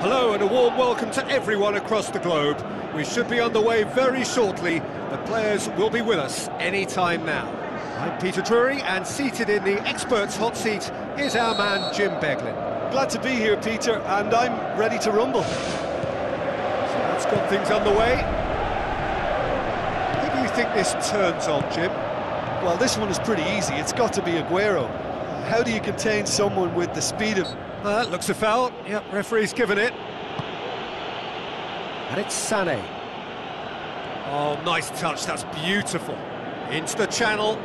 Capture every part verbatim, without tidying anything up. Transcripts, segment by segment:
Hello and a warm welcome to everyone across the globe. We should be on the way very shortly. The players will be with us any time now. I'm Peter Drury, and seated in the expert's hot seat is our man Jim Beglin. Glad to be here, Peter, and I'm ready to rumble. So that's got things on the way. Who do you think this turns on, Jim? Well, this one is pretty easy. It's got to be Aguero. How do you contain someone with the speed of... Uh, that looks a foul. Yep, referee's given it. And it's Sané. Oh, nice touch. That's beautiful. Into the channel.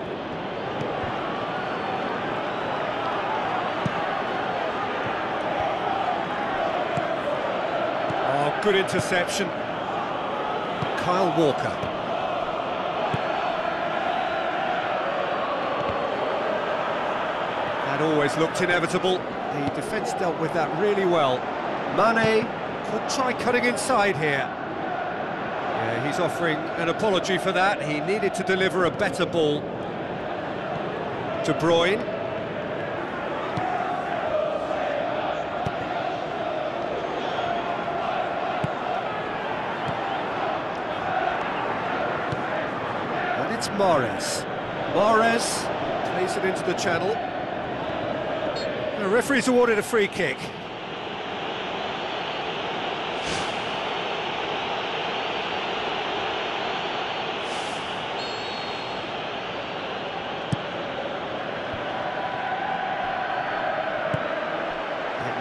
Oh, good interception. Kyle Walker. That always looked inevitable. The defence dealt with that really well. Mane could try cutting inside here. Yeah, he's offering an apology for that. He needed to deliver a better ball. De Bruyne. And it's Mahrez. Mahrez plays it into the channel. The referee's awarded a free kick. It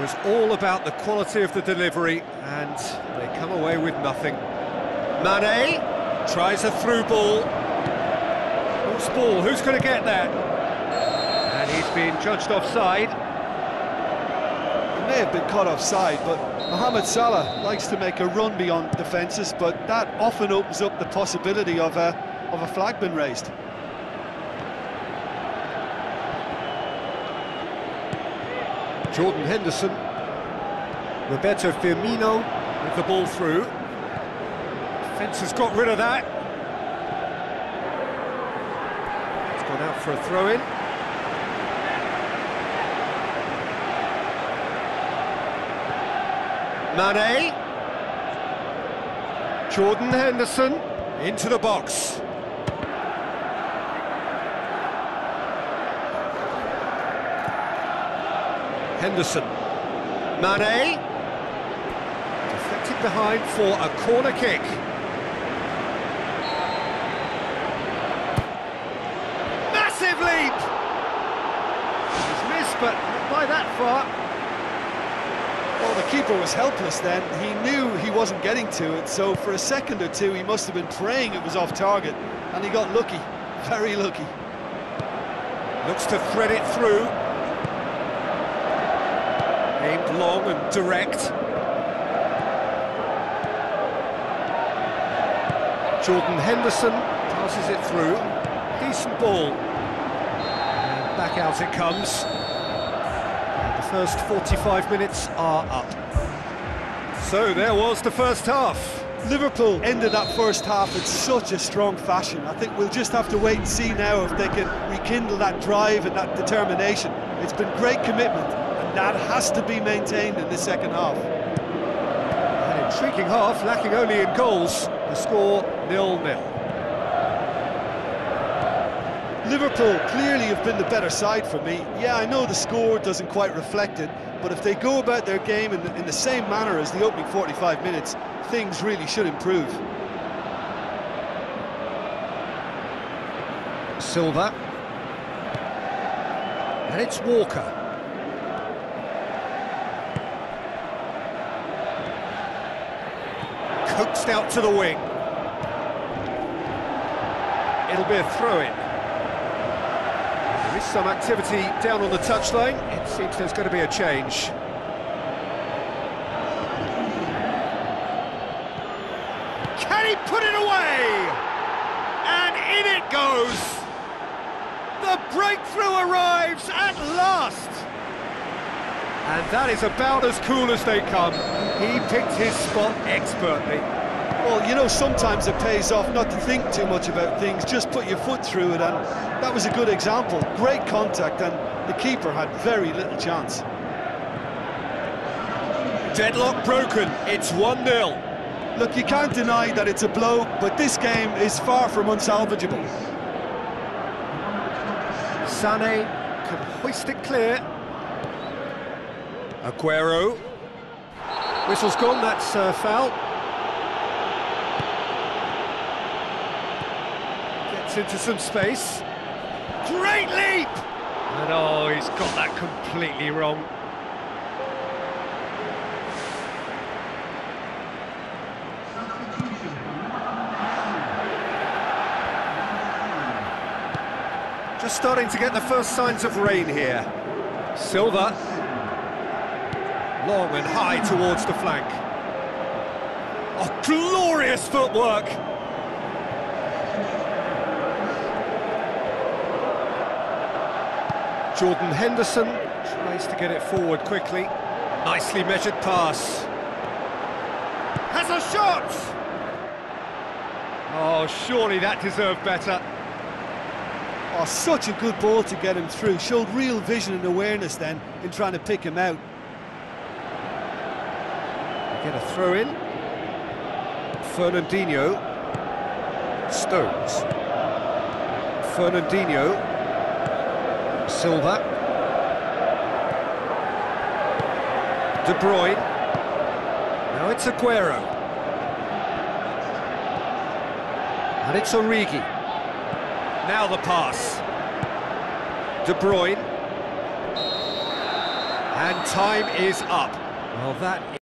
was all about the quality of the delivery, and they come away with nothing. Mane tries a through ball. Who's ball? Who's going to get that? And he's been judged offside. May have been caught offside, but Mohamed Salah likes to make a run beyond defences, but that often opens up the possibility of a of a flag being raised. Jordan Henderson, Roberto Firmino with the ball through. Defence has got rid of that. It's gone out for a throw-in. Mane, Jordan Henderson, into the box. Henderson, Mane, deflected behind for a corner kick. Massive leap! He's missed, but not by that far. Well, the keeper was helpless then. He knew he wasn't getting to it, so for a second or two he must have been praying it was off target, and he got lucky, very lucky. Looks to thread it through. Aimed long and direct. Jordan Henderson passes it through. Decent ball. And back out it comes. First forty-five minutes are up. So there was the first half. Liverpool ended that first half in such a strong fashion. I think we'll just have to wait and see now if they can rekindle that drive and that determination. It's been great commitment, and that has to be maintained in the second half. An intriguing half, lacking only in goals. The score, nil nil. Liverpool clearly have been the better side for me. Yeah, I know the score doesn't quite reflect it, but if they go about their game in the, in the same manner as the opening forty-five minutes, things really should improve. Silva. And it's Walker. Coaxed out to the wing. It'll be a throw-in. Some activity down on the touchline. It seems there's going to be a change. Can he put it away? And in it goes. The breakthrough arrives at last. And that is about as cool as they come. He picked his spot expertly. Well, you know, sometimes it pays off not to think too much about things, just put your foot through it, and that was a good example. Great contact, and the keeper had very little chance. Deadlock broken, it's one nil. Look, you can't deny that it's a blow, but this game is far from unsalvageable. Sané can hoist it clear. Aguero. Whistle's gone, that's uh, foul. Gets into some space. Great leap! And oh, he's got that completely wrong. Just starting to get the first signs of rain here. Silva. Long and high towards the flank. Oh, glorious footwork! Jordan Henderson tries to get it forward quickly. Nicely measured pass. Has a shot! Oh, surely that deserved better. Oh, such a good ball to get him through. Showed real vision and awareness then in trying to pick him out. Get a throw in. Fernandinho. Stones. Fernandinho. Silva. De Bruyne. Now it's Aguero. And it's Origi. Now the pass. De Bruyne. And time is up. Well, that is...